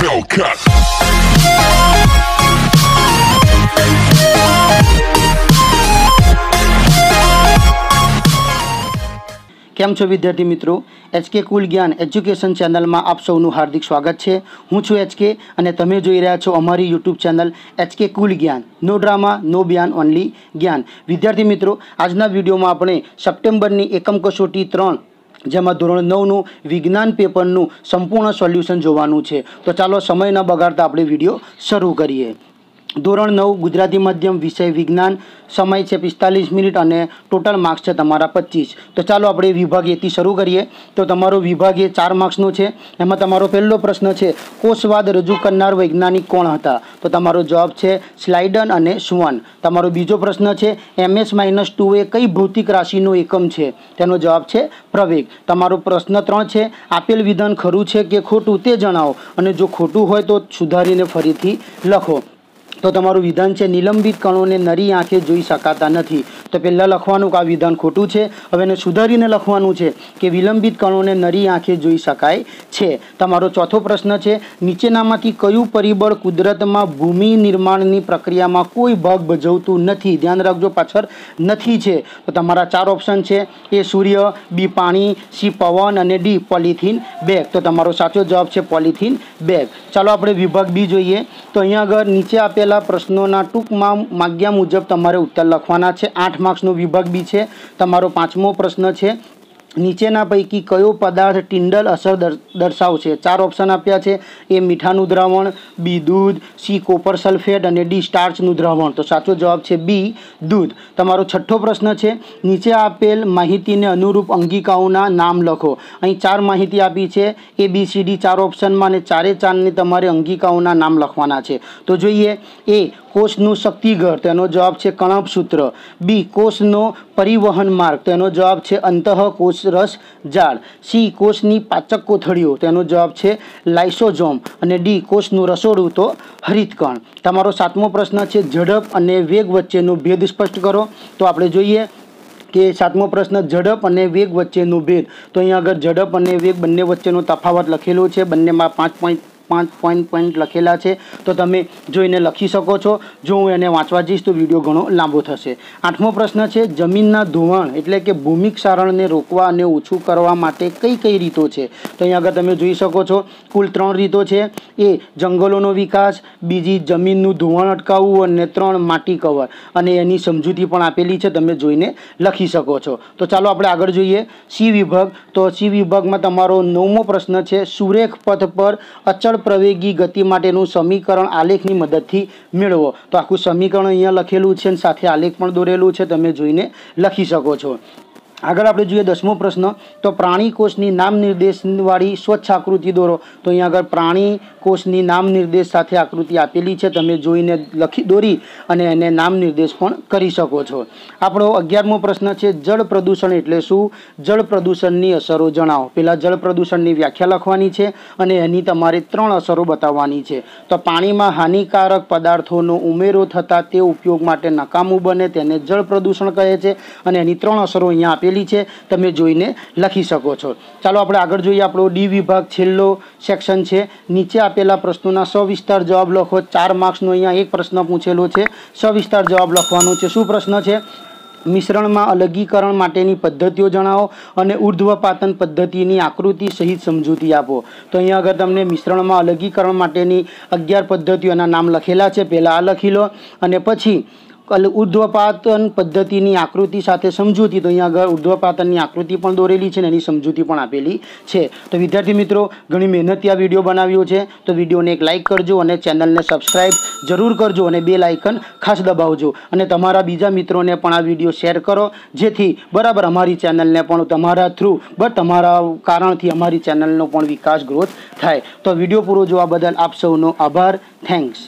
કેમ છો વિદ્યાર્થી મિત્રો HK Cool Gyan એજ્યુકેશન ચેનલમાં આપ સૌનું હાર્દિક સ્વાગત છે। હું છું HK અને તમે જોઈ રહ્યા છો અમારી YouTube channel HK Cool Gyan। No drama no બયાન ઓન્લી જ્ઞાન। વિદ્યાર્થી મિત્રો આજના વિડીયોમાં આપણે સપ્ટેમ્બરની એકમ કસોટી 3 જેમાં ધોરણ 9 નું વિજ્ઞાન પેપરનું સંપૂર્ણ સોલ્યુશન જોવાનું છે। તો ચાલો સમય ન બગાડતા આપણે વિડીયો શરૂ કરીએ। ધોરણ 9 गुजराती मध्यम विषय विज्ञान समय है 45 मिनिट और टोटल मार्क्स है तमारा 25। तो चलो आप विभागीय थी शुरू करिए। तो तमारो विभागीय 4 मार्क्सनो है। एमां तमारो पहलो प्रश्न है कोशवाद रजू करनार वैज्ञानिक कोण हता। तो तमारो जवाब है स्लाइडन और श्वान। तमारो बीजो प्रश्न है MS-2 ए कई भौतिक राशिनो एकम है। तेनो जवाब है प्रवेग। तमारो प्रश्न 3 है आपेल विधान खरुं है कि खोटुं ते जणावो अने जो खोटुं होय तो सुधारीने फरीथी लखो। तो तमारू विधान है निलंबित कणों ने नरी आँखें जोई शकाता नहीं। तो पहला लखवानुं के आ विधान खोटुं है। हवे एने सुधारीने लखवानुं है कि विलंबित कणों ने नरी आँखें जोई शकाय छे। तमारो चौथो प्रश्न है नीचेनामांथी कयुं परिबळ कुदरत में भूमि निर्माण की प्रक्रिया में कोई भाग भजवतुं नहीं। ध्यान रखजो पाछळ नहीं है। तो तमारा 4 ऑप्शन है ए सूर्य, बी पाणी, सी पवन और डी पॉलिथीन बेग। तो तमारो साचो जवाब है पॉलिथीन बेग। चलो आपणे विभाग बी जोईए। तो अहींया आगळ नीचे आपेल प्रश्नों टूक में माग्या मुजब तमारे उत्तर लखवाना है। 8 मार्क्सनो विभाग बी है। तमारो 5मो प्रश्न है नीचेना पैकी कयो पदार्थ टिंडल असर दर्शावशे। 4 ऑप्शन आप्या छे ए मीठानुं द्रावण, बी दूध, सी कोपर सल्फेट और डी स्टार्चनुं द्रावण। तो साचो जवाब है बी दूध। तमारो 6ठो प्रश्न है नीचे आपेल माहितीने अनुरूप अंगिकाओना नाम लखो। अहीं 4 माहिती आपी है ABCD 4 ऑप्शन में अने 4 तमारे अंगिकाओना नाम लखवाना है। तो जोईए ए कोषनुं शक्तिघर। तेनो जवाब है कणप सूत्र। बी कोषनो परिवहन मार्ग। तेनो जवाब है अंतःकोष रस जाळ। सी कोषनी पाचक कोथळीओ। तेनो जवाब है लाइसोजोम और डी कोषनुं रसोडुं तो हरितकण। तमारो 7मो प्रश्न है झड़प और वेग वच्चेनो भेद स्पष्ट करो। तो आपणे जोईए कि 7मो प्रश्न झड़प और वेग वच्चेनो भेद। तो अहीं आगळ झड़प और वेग बंने वच्चेनो तफावत लखेलो है। बंनेमां 5 पॉइंट लखेला है। तो तमे जोईने लखी शको छो। जो हूँ एने वाँचवा जईश तो विडियो घणो लांबो थशे। 8मो प्रश्न है जमीनना धोवाण एटले के भूमि क्षारण ने रोकवा अने ओछुं करवा माटे कई कई रीतो है। तो अहीं आगळ तमे जोई शको छो कुल 3 रीतो है। ए जंगलोनो विकास, बीजी जमीननुं धोवाण अटकाववुं अने 3 माटी कवर अने एनी समजूती पण आपेली है। तमे जोईने लखी शको छो। तो चालो आपणे आगळ जोईए सी विभाग। तो सी विभाग में तमारो 9मो प्रश्न है सुरेख पथ पर अचल प्रवेगी गति माटेनुं समीकरण आलेखनी मददथी मेळवो। तो आखुं समीकरण अहींया लखेलुं छे अने साथे आलेख पण दोरेलो छे। तमे जोईने लखी शको छो। आगळ आपणे जोईए 10मो प्रश्न। तो प्राणी कोषनी नाम निर्देशवाळी स्वच्छ आकृति दोरो। तो अहींया आगळ प्राणी कोषनी नाम निर्देश साथे आकृति आपेली छे। तमे जोईने लखी दोरी अने एने नाम निर्देश पण करी शको छो। आपणो 11मो प्रश्न छे जल प्रदूषण एटले शुं, जल प्रदूषणनी असरो जणावो। पहेला जल प्रदूषणनी व्याख्या लखवानी छे अने एनी तमारे 3 असरो बताववानी छे। तो पाणीमां हानिकारक पदार्थोनो उमेरो थतां ते उपयोग माटे नकामું बने तेने जल प्रदूषण कहे छे अने एनी 3 असरो अहींया आपे तमे जोईने लखी शको छो। चालो आपणे आगळ जोईए आपणो डी विभाग छेल्लो सेक्शन छे नीचे आपेला प्रश्नोना सविस्तार जवाब लखो। 4 मार्क्सनो अहींया एक प्रश्न पूछेलो छे। सविस्तार जवाब लखवानो छे। शुं प्रश्न छे मिश्रण में अलगीकरण माटेनी पद्धतिओ जणावो अने ऊर्ध्वपातन पद्धतिनी आकृति सहित समजूती आपो। तो अहींया आगळ तमने मिश्रण में अलगीकरण माटेनी 11 पद्धतिओना नाम लखेला छे। पहेला आ लखी लो अने पछी ऊर्ध्वपातन पद्धतिनी आकृति साथे समझूती। तो अहीं आगळ ऊर्ध्वपातननी आकृति पण दोरेली छे अने समझूती पण आपेली छे। तो विद्यार्थी मित्रों घणी मेहनतथी आ विडियो बनाव्यो छे। तो विडियोने एक लाइक करजो अने चेनलने सब्सक्राइब जरूर करजो अने बेल आइकन खास दबावजो अने तमारा बीजा मित्रोने पण आ विडियो शेर करो जेथी बराबर अमारी चेनलने पण तमारा थ्रू तमारा कारणथी अमारी चेनलनो पण विकास ग्रोथ थाय। तो विडियो पूरो जोवा बदल आप सौनो आभार। थैंक्स।